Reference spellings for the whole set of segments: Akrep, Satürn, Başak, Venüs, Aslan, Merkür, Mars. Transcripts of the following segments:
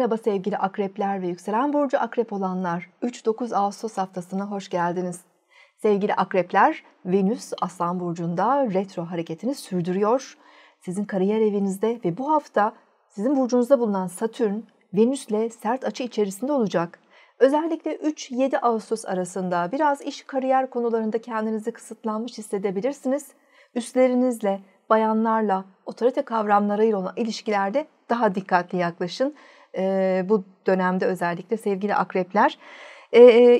Merhaba sevgili akrepler ve yükselen burcu akrep olanlar, 3-9 Ağustos haftasına hoş geldiniz. Sevgili akrepler, Venüs Aslan burcunda retro hareketini sürdürüyor. Sizin kariyer evinizde ve bu hafta sizin burcunuzda bulunan Satürn, Venüs'le sert açı içerisinde olacak. Özellikle 3-7 Ağustos arasında biraz iş kariyer konularında kendinizi kısıtlanmış hissedebilirsiniz. Üstlerinizle, bayanlarla, otorite kavramlarıyla olan ilişkilerde daha dikkatli yaklaşın. Bu dönemde özellikle sevgili akrepler.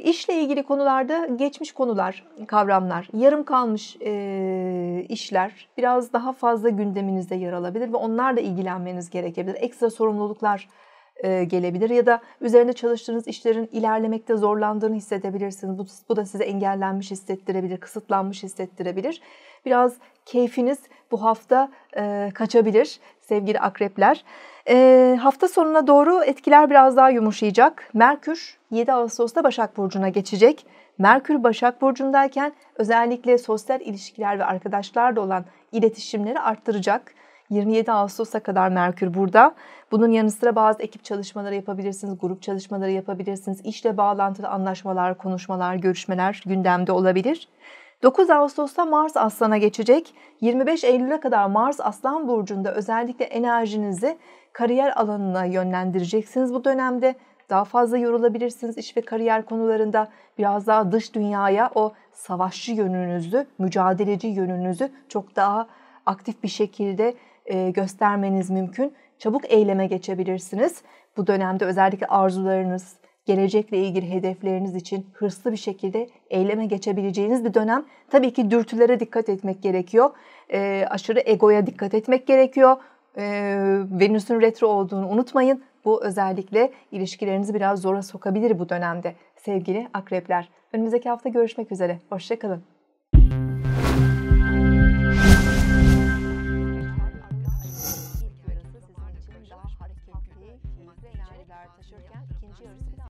İşle ilgili konularda geçmiş konular, kavramlar, yarım kalmış işler biraz daha fazla gündeminizde yer alabilir ve onlarla ilgilenmeniz gerekebilir. Ekstra sorumluluklar gelebilir ya da üzerinde çalıştığınız işlerin ilerlemekte zorlandığını hissedebilirsiniz. Bu da size engellenmiş hissettirebilir, kısıtlanmış hissettirebilir. Biraz keyfiniz bu hafta kaçabilir sevgili akrepler. Hafta sonuna doğru etkiler biraz daha yumuşayacak. Merkür 7 Ağustos'ta Başak Burcu'na geçecek. Merkür Başak Burcu'ndayken özellikle sosyal ilişkiler ve arkadaşlarla olan iletişimleri arttıracak. 27 Ağustos'a kadar Merkür burada. Bunun yanı sıra bazı ekip çalışmaları yapabilirsiniz, grup çalışmaları yapabilirsiniz. İşle bağlantılı anlaşmalar, konuşmalar, görüşmeler gündemde olabilir. 9 Ağustos'ta Mars Aslan'a geçecek. 25 Eylül'e kadar Mars Aslan Burcu'nda özellikle enerjinizi kariyer alanına yönlendireceksiniz bu dönemde. Daha fazla yorulabilirsiniz iş ve kariyer konularında. Biraz daha dış dünyaya o savaşçı yönünüzü, mücadeleci yönünüzü çok daha aktif bir şekilde göstermeniz mümkün. Çabuk eyleme geçebilirsiniz. Bu dönemde özellikle arzularınız, gelecekle ilgili hedefleriniz için hırslı bir şekilde eyleme geçebileceğiniz bir dönem. Tabii ki dürtülere dikkat etmek gerekiyor. Aşırı egoya dikkat etmek gerekiyor. Venüs'ün retro olduğunu unutmayın. Bu özellikle ilişkilerinizi biraz zora sokabilir bu dönemde sevgili akrepler. Önümüzdeki hafta görüşmek üzere. Hoşça kalın.